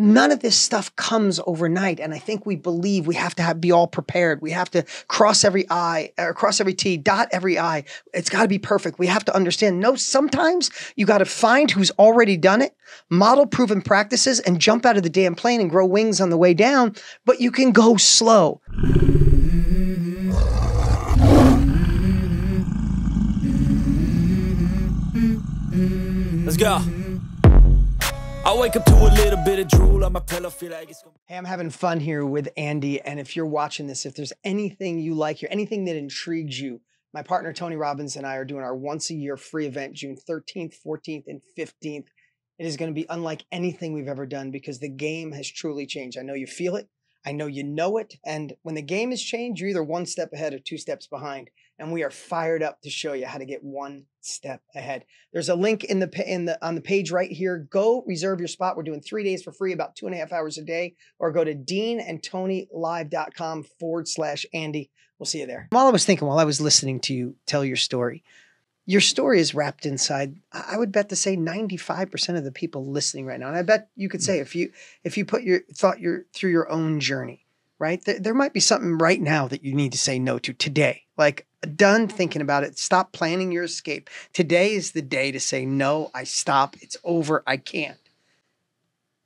None of this stuff comes overnight. And I think we believe we have to be all prepared. We have to cross every I, or cross every T, dot every I. It's got to be perfect. We have to understand. No, sometimes you got to find who's already done it, model proven practices, and jump out of the damn plane and grow wings on the way down. But you can go slow. Let's go. I wake up to a little bit of drool on my pillow, feel like it's gonna... Hey, I'm having fun here with Andy, and if you're watching this, if there's anything you like here, anything that intrigues you, my partner Tony Robbins and I are doing our once-a-year free event June 13th, 14th, and 15th. It is going to be unlike anything we've ever done because the game has truly changed. I know you feel it. I know you know it. And when the game has changed, you're either one step ahead or two steps behind. And we are fired up to show you how to get one step ahead. There's a link on the page right here. Go reserve your spot. We're doing 3 days for free, about 2.5 hours a day, or go to deanandtonylive.com/Andy. We'll see you there. While I was thinking, while I was listening to you tell your story is wrapped inside, I would bet to say 95% of the people listening right now. And I bet you could say if you put your through your own journey, right? There might be something right now that you need to say no to today. Like, done thinking about it. Stop planning your escape. Today is the day to say, no, I stop. It's over. I can't.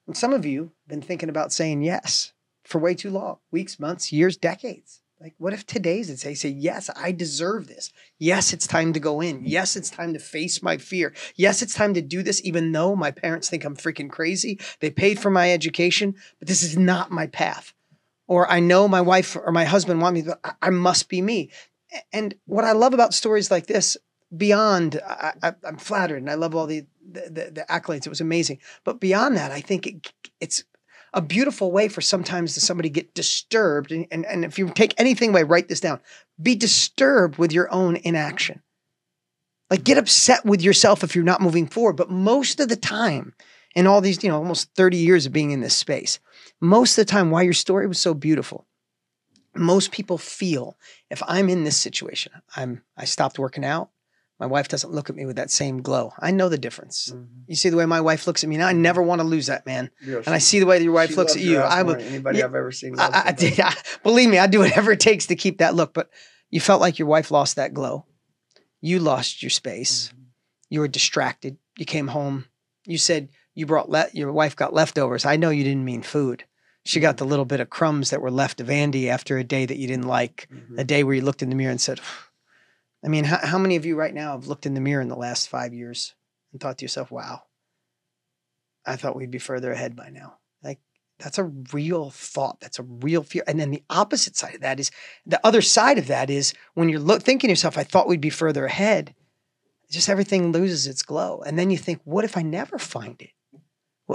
And some of you have been thinking about saying yes for way too long. Weeks, months, years, decades. Like, what if today's the day? Say, yes, I deserve this. Yes, it's time to go in. Yes, it's time to face my fear. Yes, it's time to do this, even though my parents think I'm freaking crazy. They paid for my education, but this is not my path. Or I know my wife or my husband want me, but I must be me. And what I love about stories like this, beyond, I'm flattered and I love all the accolades. It was amazing. But beyond that, I think it's a beautiful way for sometimes to somebody get disturbed. And if you take anything away, write this down. Be disturbed with your own inaction. Like, get upset with yourself if you're not moving forward. But most of the time, in all these, you know, almost 30 years of being in this space, most of the time, why your story was so beautiful. Most people feel, if I'm in this situation, I stopped working out. My wife doesn't look at me with that same glow. I know the difference. Mm-hmm. You see the way my wife looks at me now. I never want to lose that, man. Yeah, and I see the way your wife looks at you. Anybody I've ever seen. Believe me, I do whatever it takes to keep that look. But you felt like your wife lost that glow. You lost your space. Mm-hmm. You were distracted. You came home. You said you brought your wife got leftovers. I know you didn't mean food. She got the little bit of crumbs that were left of Andy after a day that you didn't like, a day where you looked in the mirror and said, I mean, how many of you right now have looked in the mirror in the last 5 years and thought to yourself, wow, I thought we'd be further ahead by now. Like, that's a real thought. That's a real fear. And then the opposite side of that is, the other side of that is, when you're thinking to yourself, I thought we'd be further ahead, just everything loses its glow. And then you think, what if I never find it?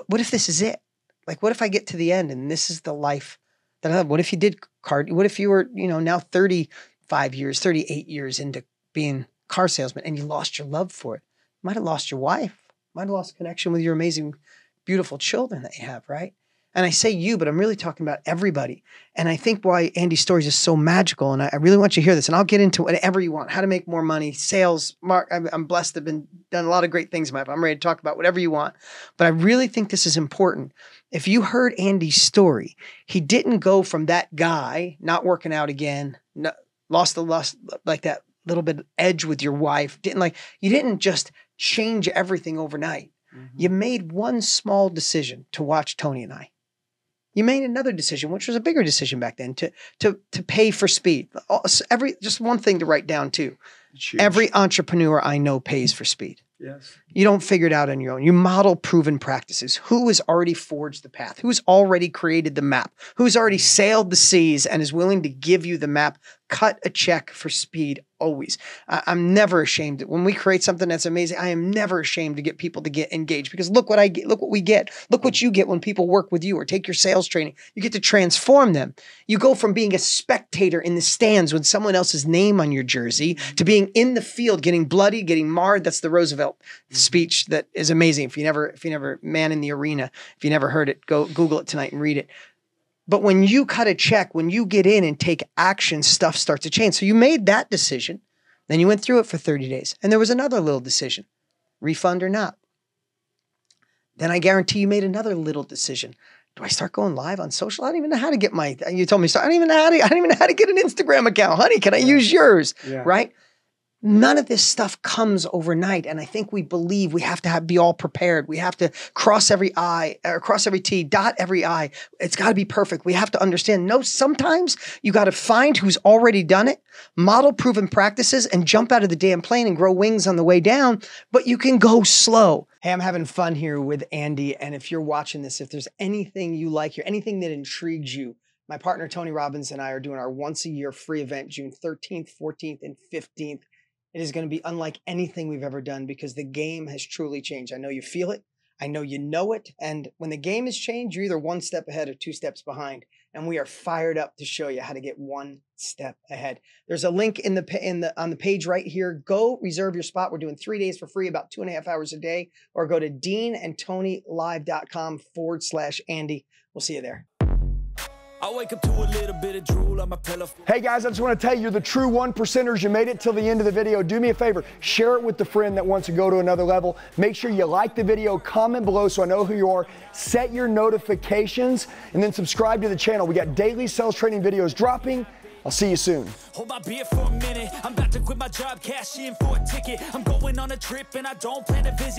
What if this is it? Like, what if I get to the end and this is the life that I have? What if you did card? What if you were, you know, now 35 years, 38 years into being car salesman and you lost your love for it? You might have lost your wife. Might have lost connection with your amazing, beautiful children that you have, right? And I say you, but I'm really talking about everybody. And I think why Andy's stories is so magical. And I really want you to hear this. And I'll get into whatever you want, how to make more money, sales. Mark, I'm blessed to have done a lot of great things in my life. I'm ready to talk about whatever you want. But I really think this is important. If you heard Andy's story, he didn't go from that guy not working out again, lost the lust, like that little bit of edge with your wife. You didn't just change everything overnight. Mm-hmm. You made one small decision to watch Tony and I. You made another decision, which was a bigger decision back then, to pay for speed. Just one thing to write down too. Every entrepreneur I know pays for speed. Yes. You don't figure it out on your own. You model proven practices. Who has already forged the path? Who's already created the map? Who's already sailed the seas and is willing to give you the map? Cut a check for speed always. I'm never ashamed. When we create something that's amazing, I am never ashamed to get people to get engaged, because look what I get. Look what we get. Look what you get when people work with you or take your sales training. You get to transform them. You go from being a spectator in the stands with someone else's name on your jersey to being in the field, getting bloody, getting marred. That's the Roosevelt speech that is amazing. If you never man in the arena, if you never heard it, go Google it tonight and read it. But when you cut a check, when you get in and take action, stuff starts to change. So you made that decision. Then you went through it for 30 days. And there was another little decision, refund or not. Then I guarantee you made another little decision. do I start going live on social? I don't even know how to get my, you told me, so I don't even know how to get an Instagram account. Honey, can I use yours? Yeah. Right? None of this stuff comes overnight. And I think we believe we have to be all prepared. We have to cross every I, or cross every T, dot every I. It's got to be perfect. We have to understand. No, sometimes you got to find who's already done it, model proven practices, and jump out of the damn plane and grow wings on the way down. But you can go slow. Hey, I'm having fun here with Andy. And if you're watching this, if there's anything you like here, anything that intrigues you, my partner, Tony Robbins, and I are doing our once-a-year free event, June 13th, 14th, and 15th. It is going to be unlike anything we've ever done because the game has truly changed. I know you feel it. I know you know it. And when the game has changed, you're either one step ahead or two steps behind. And we are fired up to show you how to get one step ahead. There's a link on the page right here. Go reserve your spot. We're doing 3 days for free, about 2.5 hours a day. Or go to deanandtonylive.com/Andy. We'll see you there. I wake up to a little bit of drool on my pillow. Hey guys, I just want to tell you, the true 1%ers, you made it till the end of the video. Do me a favor, share it with the friend that wants to go to another level. Make sure you like the video, comment below so I know who you are, set your notifications, and then subscribe to the channel. We got daily sales training videos dropping. I'll see you soon. Hold my beer for a minute. I'm about to quit my job, cash in for a ticket. I'm going on a trip and I don't plan to visit.